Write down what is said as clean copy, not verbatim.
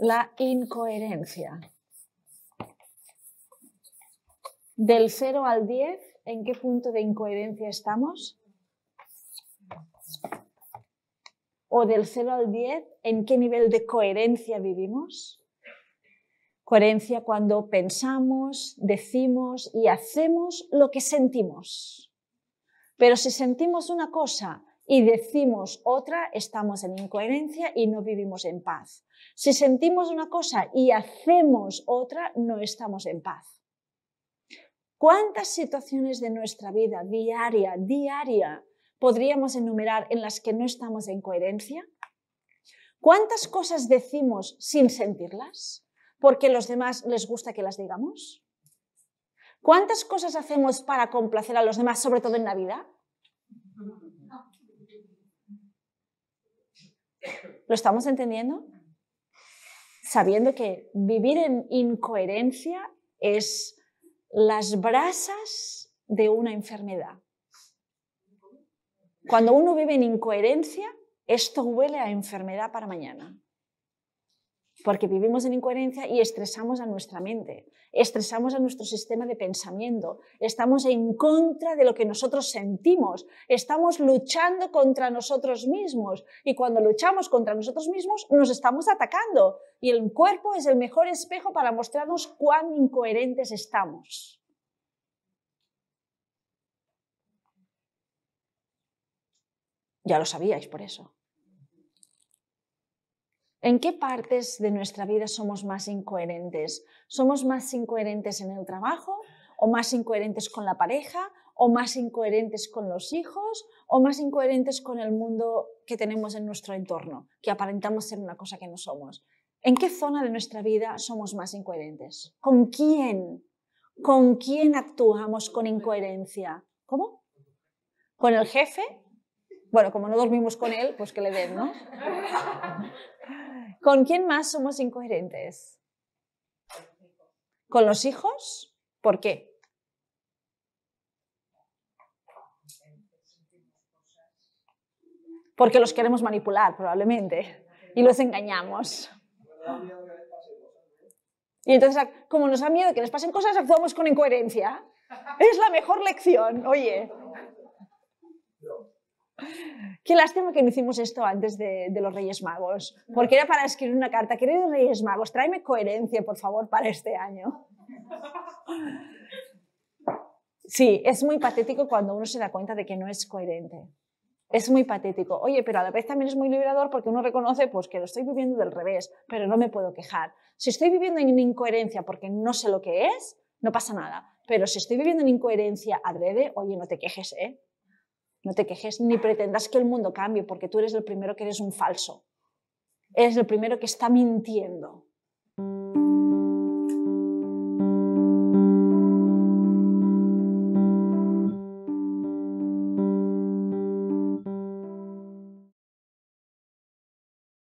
la incoherencia. Del 0 al 10, ¿en qué punto de incoherencia estamos? O del 0 al 10, ¿en qué nivel de coherencia vivimos? Coherencia cuando pensamos, decimos y hacemos lo que sentimos. Pero si sentimos una cosa y decimos otra, estamos en incoherencia y no vivimos en paz. Si sentimos una cosa y hacemos otra, no estamos en paz. ¿Cuántas situaciones de nuestra vida diaria, podríamos enumerar en las que no estamos en coherencia? ¿Cuántas cosas decimos sin sentirlas, porque los demás les gusta que las digamos? ¿Cuántas cosas hacemos para complacer a los demás, sobre todo en Navidad? ¿Lo estamos entendiendo? Sabiendo que vivir en incoherencia es las brasas de una enfermedad. Cuando uno vive en incoherencia, esto huele a enfermedad para mañana. Porque vivimos en incoherencia y estresamos a nuestra mente, estresamos a nuestro sistema de pensamiento, estamos en contra de lo que nosotros sentimos, estamos luchando contra nosotros mismos y cuando luchamos contra nosotros mismos nos estamos atacando y el cuerpo es el mejor espejo para mostrarnos cuán incoherentes estamos. Ya lo sabíais por eso. ¿En qué partes de nuestra vida somos más incoherentes? ¿Somos más incoherentes en el trabajo? ¿O más incoherentes con la pareja? ¿O más incoherentes con los hijos? ¿O más incoherentes con el mundo que tenemos en nuestro entorno? Que aparentamos ser una cosa que no somos. ¿En qué zona de nuestra vida somos más incoherentes? ¿Con quién? ¿Con quién actuamos con incoherencia? ¿Cómo? ¿Con el jefe? Bueno, como no dormimos con él, pues que le den, ¿no? ¿Con quién más somos incoherentes? ¿Con los hijos? ¿Por qué? Porque los queremos manipular, probablemente, y los engañamos. Y entonces, como nos da miedo que les pasen cosas, actuamos con incoherencia. Es la mejor lección, oye. Qué lástima que no hicimos esto antes de los Reyes Magos, porque era para escribir una carta. Queridos Reyes Magos, tráeme coherencia, por favor, para este año. Sí, es muy patético cuando uno se da cuenta de que no es coherente. Es muy patético. Oye, pero a la vez también es muy liberador porque uno reconoce pues, que lo estoy viviendo del revés, pero no me puedo quejar. Si estoy viviendo en incoherencia porque no sé lo que es, no pasa nada. Pero si estoy viviendo en incoherencia adrede, oye, no te quejes, ¿eh? No te quejes ni pretendas que el mundo cambie porque tú eres el primero que eres un falso. Eres el primero que está mintiendo.